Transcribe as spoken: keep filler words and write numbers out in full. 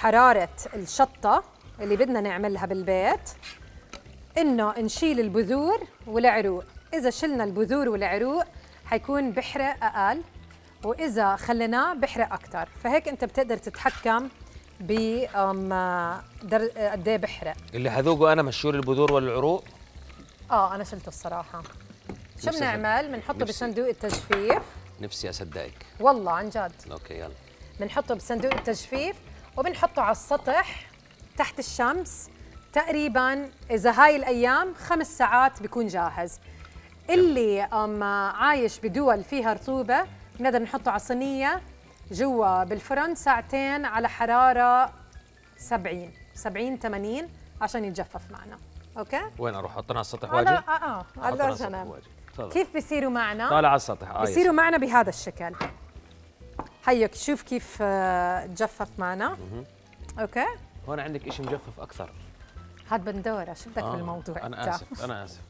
حرارة الشطة اللي بدنا نعملها بالبيت إنه نشيل البذور والعروق. إذا شلنا البذور والعروق حيكون بحرق أقل، وإذا خليناه بحرق أكتر، فهيك أنت بتقدر تتحكم ب قد ايه بحرق. اللي هذوقه أنا مشهور البذور والعروق؟ آه أنا شلته الصراحة. شو بنعمل؟ بنحطه بصندوق التجفيف. نفسي أصدقك والله عن جد. أوكي يلا. بنحطه بصندوق التجفيف وبنحطه على السطح تحت الشمس تقريباً، إذا هاي الأيام خمس ساعات بيكون جاهز. اللي أما عايش بدول فيها رطوبة بنقدر نحطه على صينية جوا بالفرن ساعتين على حرارة سبعين سبعين ثمانين عشان يتجفف معنا. أوكي؟ وين أروح؟ حطنا على السطح واجي؟ آه آه على الجنب. كيف بيصيروا معنا؟ طالع على السطح. آه بيصيروا معنا بهذا الشكل. هيك شوف كيف تجفف معنا. أوكي؟ هون عندك شيء مجفف أكثر. هاد بندور شو بدك بالموضوع؟ أنا آسف أنا آسف